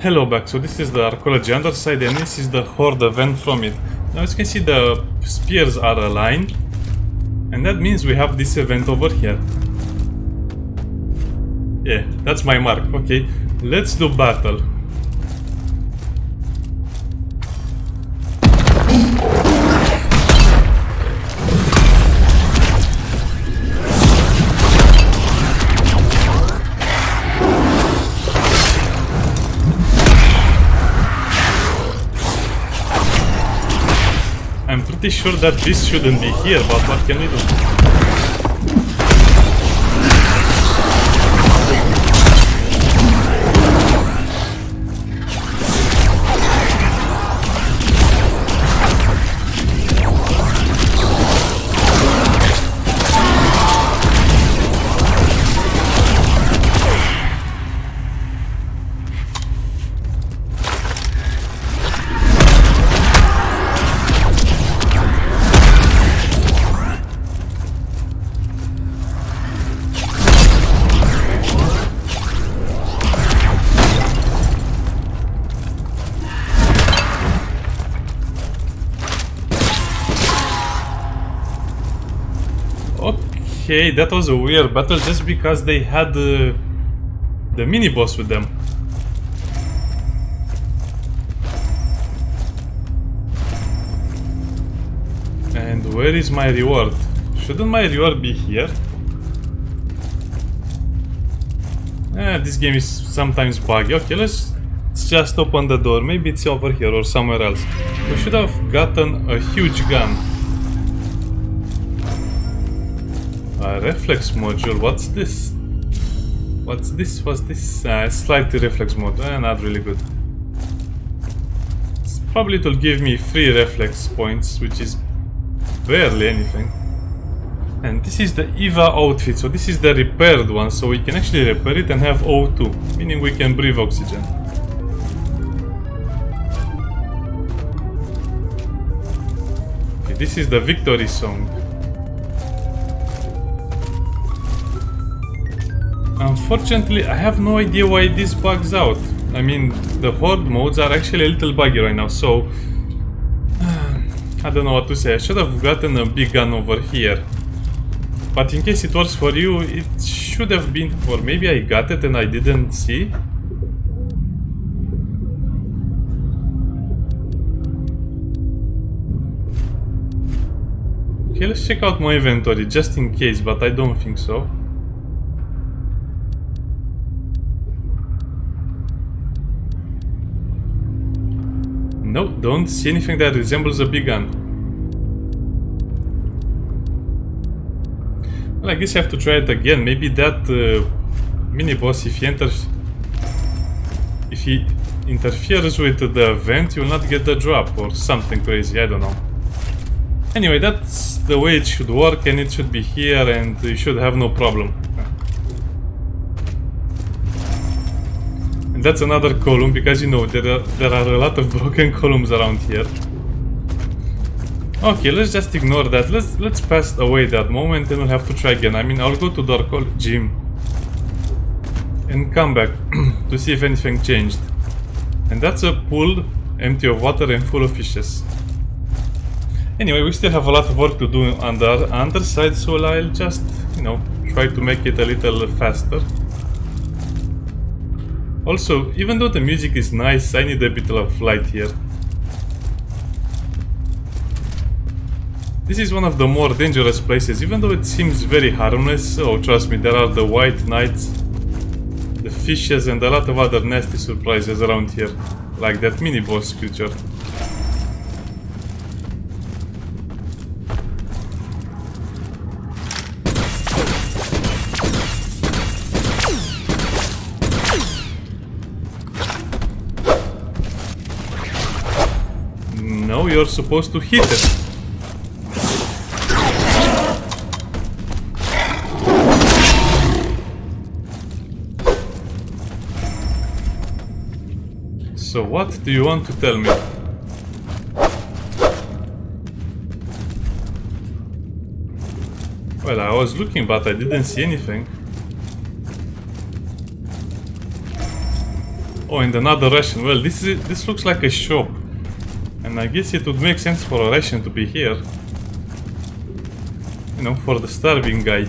Hello back, so this is the Arcology underside and this is the Horde event from it. Now as you can see the spears are aligned and that means we have this event over here. Yeah, that's my mark. Okay, let's do battle. I'm pretty sure that this shouldn't be here, but what can we do? Okay, that was a weird battle just because they had the mini boss with them. And where is my reward? Shouldn't my reward be here? This game is sometimes buggy. Okay, let's just open the door. Maybe it's over here or somewhere else. We should have gotten a huge gun. A reflex module, what's this? What's this? Slightly reflex mode, not really good. It's probably it'll give me 3 reflex points, which is barely anything. And this is the EVA outfit, so this is the repaired one, so we can actually repair it and have O2, meaning we can breathe oxygen. Okay, this is the victory song. Unfortunately, I have no idea why this bugs out. I mean, the horde modes are actually a little buggy right now, so... I don't know what to say. I should have gotten a big gun over here. But in case it works for you, it should have been... Or maybe I got it and I didn't see? Okay, let's check out my inventory, just in case, but I don't think so. No, don't see anything that resembles a big gun. Well, I guess I have to try it again. Maybe that mini boss, if he interferes with the event, you'll not get the drop or something crazy. I don't know. Anyway, that's the way it should work, and it should be here, and you should have no problem. And that's another column, because you know, there are a lot of broken columns around here. Okay, let's just ignore that. Let's pass away that moment and we'll have to try again. I mean, I'll go to Dark Olf Gym and come back to see if anything changed. And that's a pool empty of water and full of fishes. Anyway, we still have a lot of work to do on the underside, so I'll just, you know, try to make it a little faster. Also, even though the music is nice, I need a bit of light here. This is one of the more dangerous places, even though it seems very harmless. Oh, trust me, there are the white knights, the fishes and a lot of other nasty surprises around here, like that mini boss creature. No, you're supposed to hit it. So what do you want to tell me? Well, I was looking, but I didn't see anything. Oh, and another Russian. Well, this looks like a shop. And I guess it would make sense for a Russian to be here. You know, for the starving guy.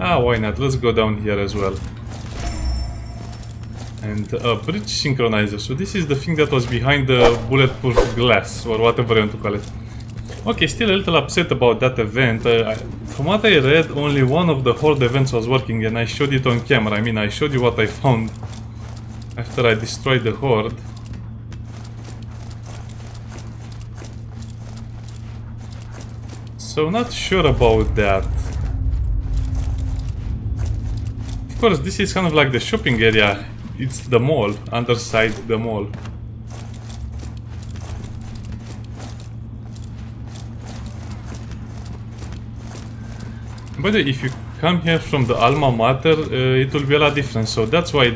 Ah, why not? Let's go down here as well. And a bridge synchronizer. So this is the thing that was behind the bulletproof glass, or whatever you want to call it. Okay, still a little upset about that event. From what I read, only one of the Horde events was working, and I showed it on camera. I mean, I showed you what I found after I destroyed the Horde. So, not sure about that. Of course, this is kind of like the shopping area. It's the mall, underside the mall. But if you come here from the Alma Mater, it will be a lot different. So that's why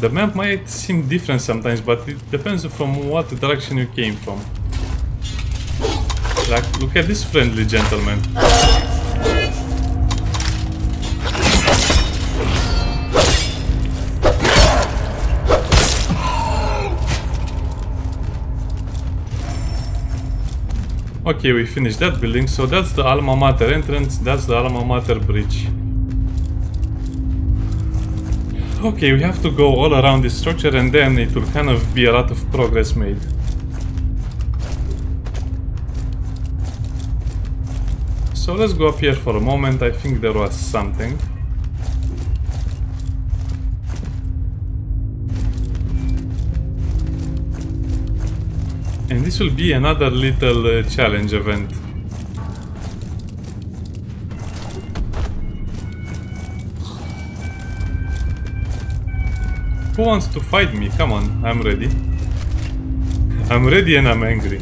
the map might seem different sometimes, but it depends from what direction you came from. Like, look at this friendly gentleman. Okay, we finished that building, so that's the Alma Mater entrance, that's the Alma Mater bridge. Okay, we have to go all around this structure and then it will kind of be a lot of progress made. So let's go up here for a moment, I think there was something. And this will be another little challenge event. Who wants to fight me? Come on, I'm ready. I'm ready and I'm angry.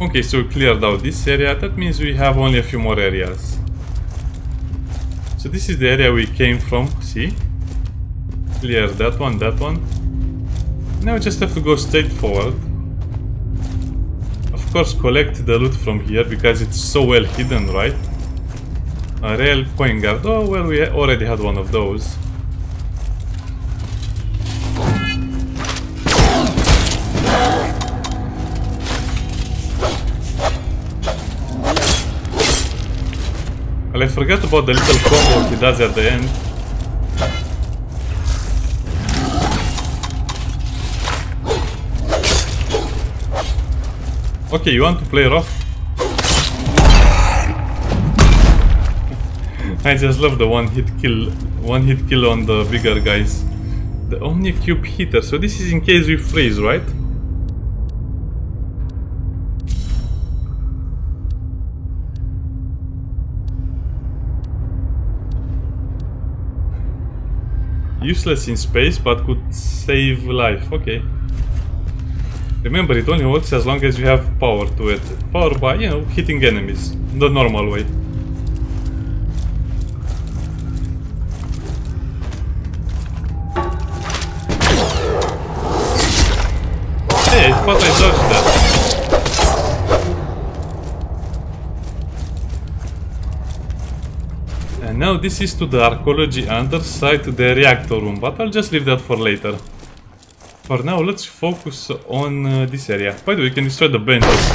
Okay, so we cleared out this area. That means we have only a few more areas. So this is the area we came from, see? Clear that one, that one. Now we just have to go straight forward. Of course, collect the loot from here because it's so well hidden, right? A rail point guard. Oh, well, we already had one of those. Well, I forgot about the little combo he does at the end. Okay, you want to play rough? I just love the one hit kill on the bigger guys. The Omnicube Heater, so this is in case we freeze, right? Useless in space, but could save life. Okay. Remember, it only works as long as you have power to it. Power by, you know, hitting enemies. The normal way. Hey, I thought I dodged that. Now this is to the Arcology underside to the reactor room, but I'll just leave that for later. For now, let's focus on this area. By the way, you can destroy the benches.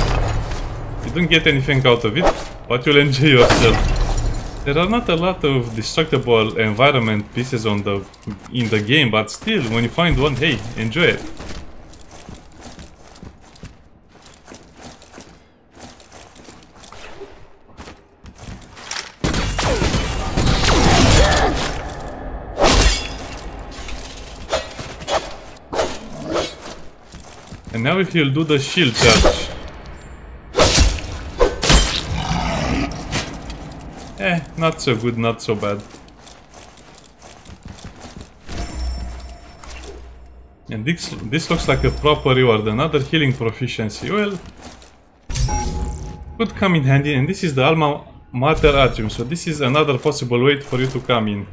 You don't get anything out of it, but you'll enjoy yourself. There are not a lot of destructible environment pieces in the game, but still, when you find one, hey, enjoy it. And now if he'll do the shield charge. Eh, not so good, not so bad. And this looks like a proper reward, another healing proficiency. Well, could come in handy, and this is the Alma Mater Atrium, so this is another possible way for you to come in.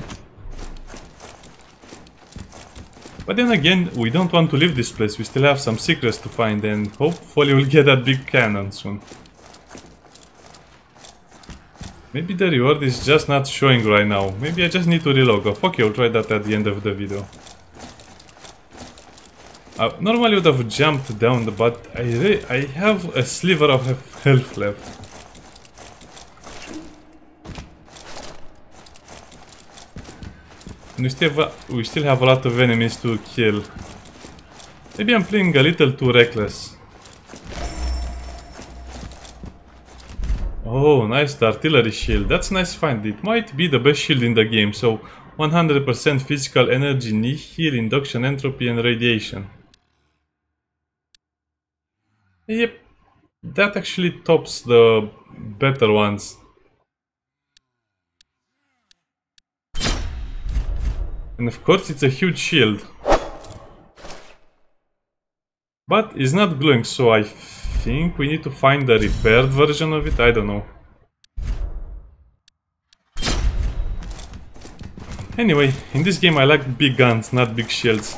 But then again, we don't want to leave this place. We still have some secrets to find and hopefully we'll get that big cannon soon. Maybe the reward is just not showing right now. Maybe I just need to reload. Okay, I'll try that at the end of the video. Normally would have jumped down, but I have a sliver of health left. And we still have a lot of enemies to kill. Maybe I'm playing a little too reckless. Oh, nice, the Artillery Shield. That's a nice find. It might be the best shield in the game, so 100% physical energy, nihil, induction, entropy and radiation. Yep, that actually tops the better ones. And of course it's a huge shield. But it's not glowing, so I think we need to find a repaired version of it, I don't know. Anyway, in this game I like big guns, not big shields.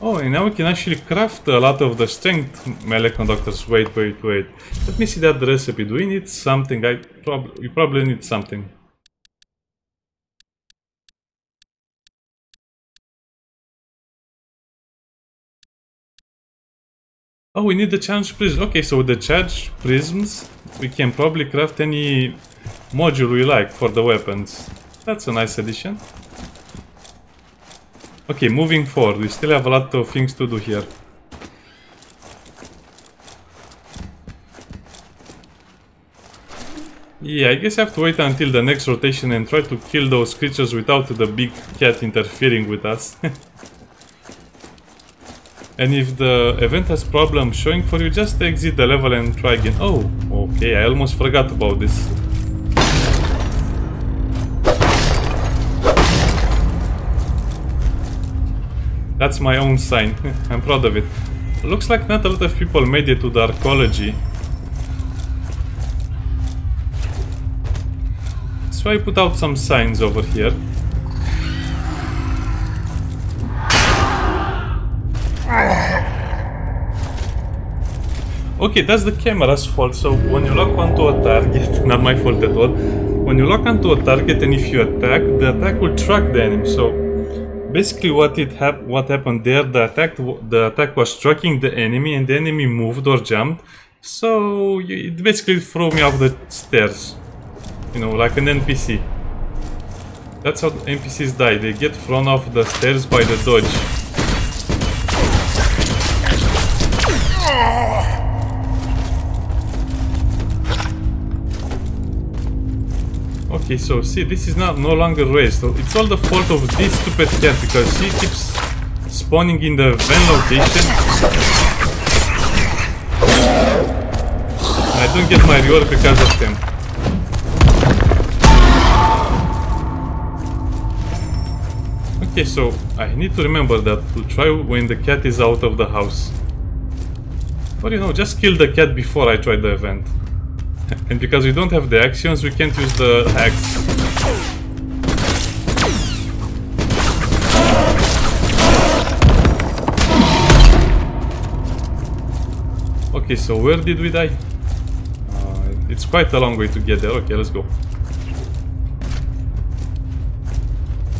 Oh, and now we can actually craft a lot of the strength melee conductors. Wait. Let me see that recipe. Do we need something? We probably need something. Oh, we need the charge prism. Okay, so with the charge prisms, we can probably craft any module we like for the weapons. That's a nice addition. Okay, moving forward, we still have a lot of things to do here. Yeah, I guess I have to wait until the next rotation and try to kill those creatures without the big cat interfering with us. And if the event has problems showing for you, just exit the level and try again. Oh, okay, I almost forgot about this. That's my own sign, I'm proud of it. Looks like not a lot of people made it to the Arcology. So I put out some signs over here. Okay, that's the camera's fault, so when you lock onto a target, not my fault at all, when you lock onto a target and if you attack, the attack will track the enemy, so basically what happened there, the attack was tracking the enemy and the enemy moved or jumped, so it basically threw me off the stairs, you know, like an NPC. That's how NPCs die, they get thrown off the stairs by the dodge. Okay, so see, this is no longer raised. So it's all the fault of this stupid cat because she keeps spawning in the van location. I don't get my reward because of them. Okay, so I need to remember that to try when the cat is out of the house. But you know, just kill the cat before I try the event. And because we don't have the Axions, we can't use the axe. Okay, so where did we die? It's quite a long way to get there. Okay, let's go.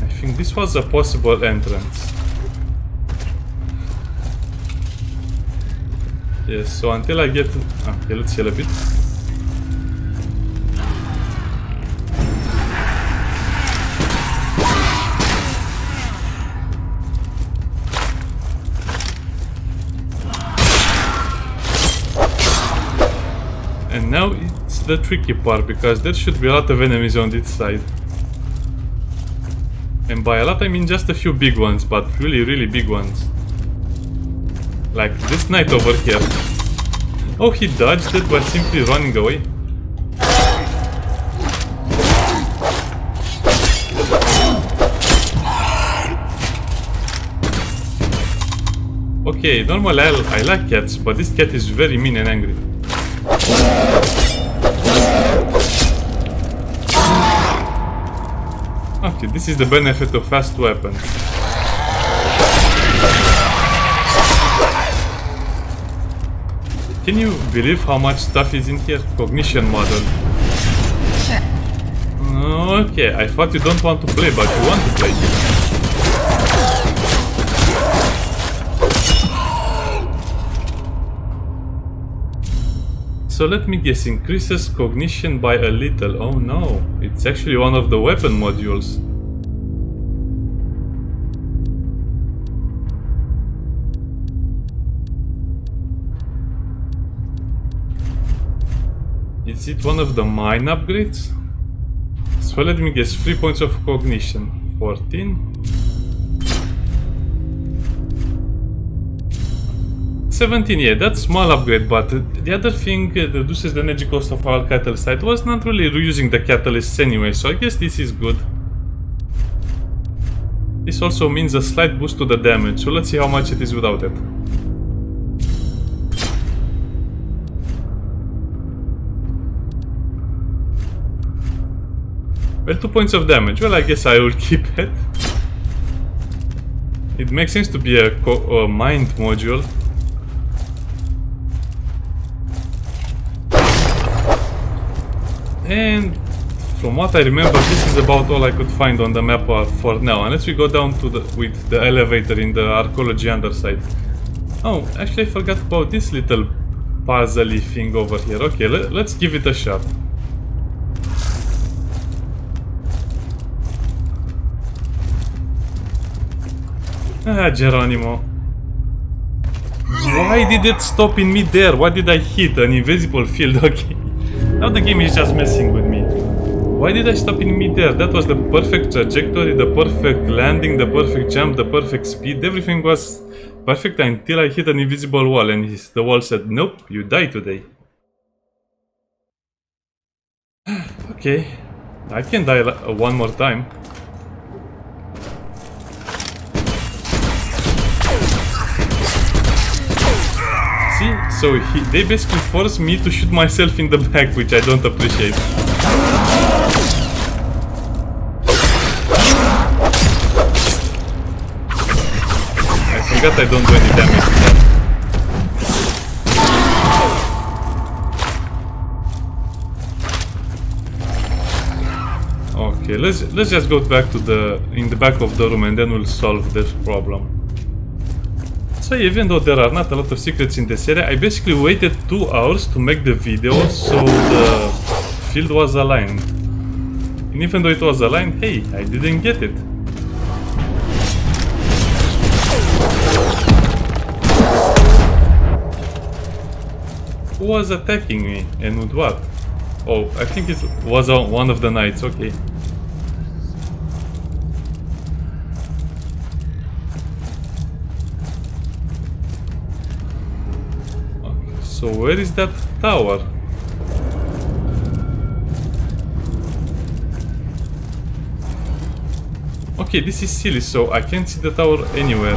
I think this was a possible entrance. Yes, so until I get... Okay, let's heal a bit. Now it's the tricky part, because there should be a lot of enemies on this side. And by a lot I mean just a few big ones, but really big ones. Like this knight over here. Oh, he dodged it by simply running away. Okay, normally I like cats, but this cat is very mean and angry. accepted. This is the benefit of fast weapons. Can you believe how much stuff is in here? Cognition model. Okay, I thought you don't want to play, but you want to play. So let me guess, increases cognition by a little. Oh no, it's actually one of the weapon modules. Is it one of the mine upgrades? So let me guess, 3 points of cognition, 14, 17, yeah, that's small upgrade, but the other thing reduces the energy cost of our catalyst. I was not really reusing the catalysts anyway, so I guess this is good. This also means a slight boost to the damage, so let's see how much it is without it. Well, 2 points of damage. Well, I guess I will keep it. It makes sense to be a mind module. And from what I remember, this is about all I could find on the map for now. Unless we go down to the elevator in the Arcology underside. Oh, actually I forgot about this little puzzly thing over here. Okay, let's give it a shot. Ah, Geronimo. Why did it stop in midair? Why did I hit an invisible field? Okay. Now the game is just messing with me. Why did I stop in midair? That was the perfect trajectory, the perfect landing, the perfect jump, the perfect speed. Everything was perfect until I hit an invisible wall and the wall said, nope, you die today. Okay. I can die one more time. So they basically forced me to shoot myself in the back, which I don't appreciate. I forgot I don't do any damage to that. Okay, let's just go back to in the back of the room and then we'll solve this problem. So even though there are not a lot of secrets in this area, I basically waited 2 hours to make the video so the field was aligned. And even though it was aligned, hey, I didn't get it. Who was attacking me and with what? Oh, I think it was one of the knights, okay. So where is that tower? Okay, this is silly, so I can't see the tower anywhere.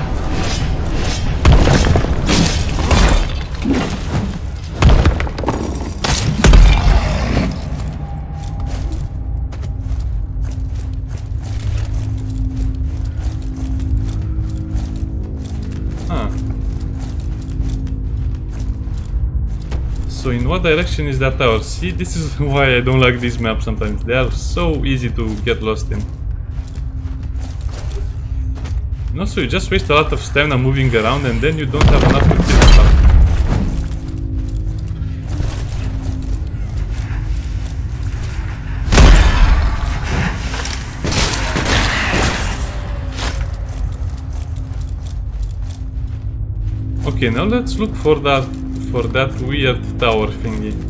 So in what direction is that tower? See, this is why I don't like these maps sometimes. They are so easy to get lost in. And also you just waste a lot of stamina moving around and then you don't have enough to kill stuff. Okay, now let's look for that weird tower thingy. And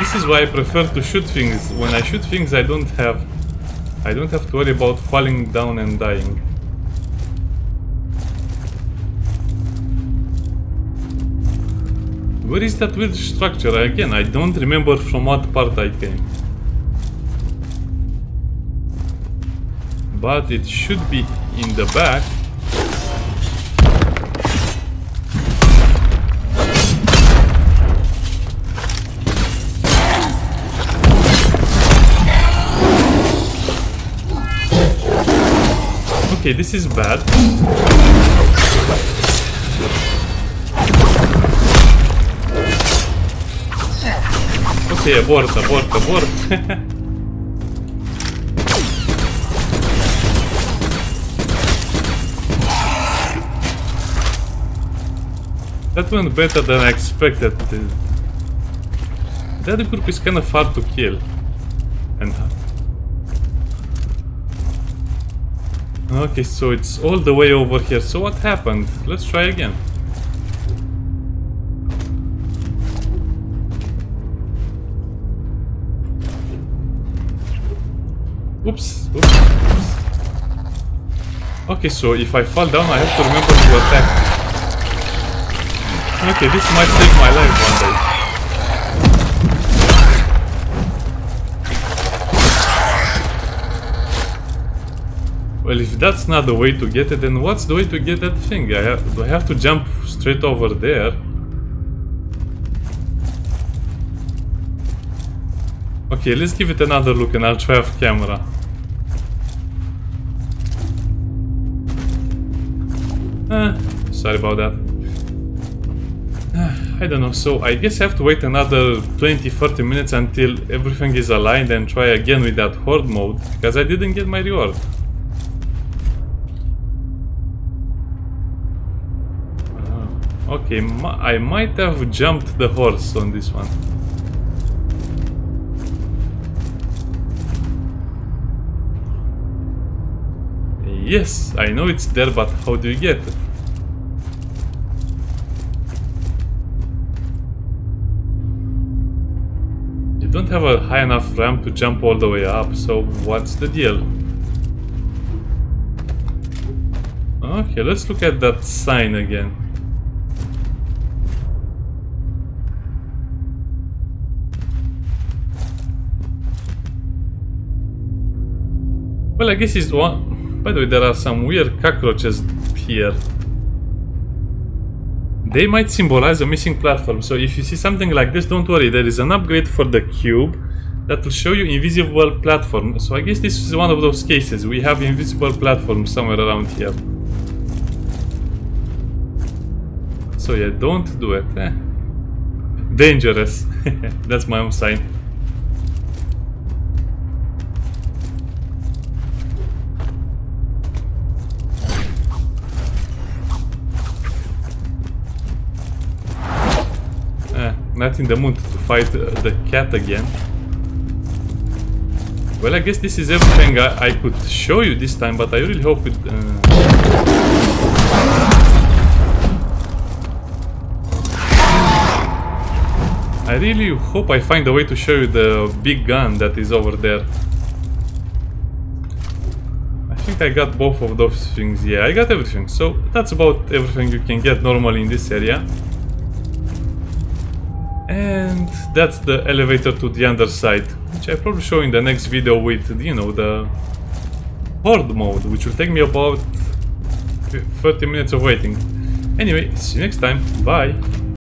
this is why I prefer to shoot things. When I shoot things, I don't have to worry about falling down and dying. Where is that weird structure? Again, I don't remember from what part I came. but it should be in the back. Okay, this is bad. Okay, abort, abort, abort. That went better than I expected. That group is kind of hard to kill. And okay, so it's all the way over here. So what happened? Let's try again. Oops, oops, oops. Okay, so if I fall down, I have to remember to attack. Okay, this might save my life one day. Well, if that's not the way to get it, then what's the way to get that thing? Do I have to jump straight over there? Okay, let's give it another look and I'll try off camera. Sorry about that. I don't know, so I guess I have to wait another 20-30 minutes until everything is aligned and try again with that horde mode, because I didn't get my reward. Okay, I might have jumped the horse on this one. Yes, I know it's there, but how do you get it? Don't have a high enough ramp to jump all the way up, so what's the deal? Okay, let's look at that sign again. Well, I guess it's one. By the way, there are some weird cockroaches here. They might symbolize a missing platform, so if you see something like this, don't worry, there is an upgrade for the cube that will show you invisible platform. So I guess this is one of those cases. We have invisible platforms somewhere around here. So yeah, don't do it. Dangerous. That's my own sign. Not in the mood to fight the cat again. Well, I guess this is everything I could show you this time, but I really hope it... I really hope I find a way to show you the big gun that is over there. I think I got both of those things. Yeah, I got everything. So that's about everything you can get normally in this area. And that's the elevator to the underside, which I probably show in the next video with, you know, the horde mode, which will take me about 30 minutes of waiting. Anyway, see you next time. Bye!